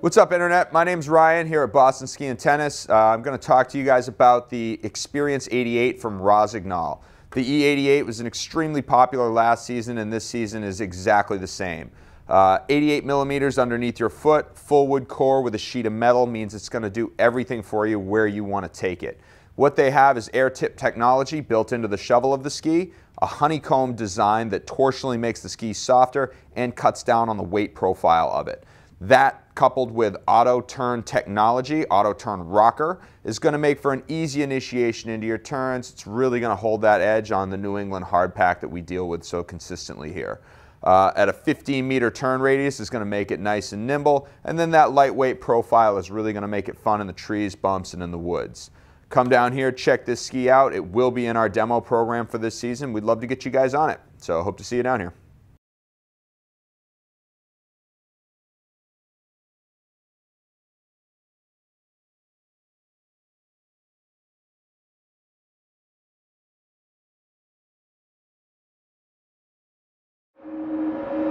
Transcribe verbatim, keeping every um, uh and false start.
What's up, Internet? My name's Ryan here at Boston Ski and Tennis. Uh, I'm going to talk to you guys about the Experience eighty-eight from Rossignol. The E eighty-eight was an extremely popular last season, and this season is exactly the same. Uh, eighty-eight millimeters underneath your foot, full wood core with a sheet of metal means it's going to do everything for you where you want to take it. What they have is Air Tip technology built into the shovel of the ski, a honeycomb design that torsionally makes the ski softer and cuts down on the weight profile of it. That, coupled with auto-turn technology, auto-turn rocker, is going to make for an easy initiation into your turns. It's really going to hold that edge on the New England hard pack that we deal with so consistently here. Uh, at a fifteen meter turn radius, is going to make it nice and nimble, and then that lightweight profile is really going to make it fun in the trees, bumps, and in the woods. Come down here, check this ski out. It will be in our demo program for this season. We'd love to get you guys on it, so hope to see you down here. Thank you.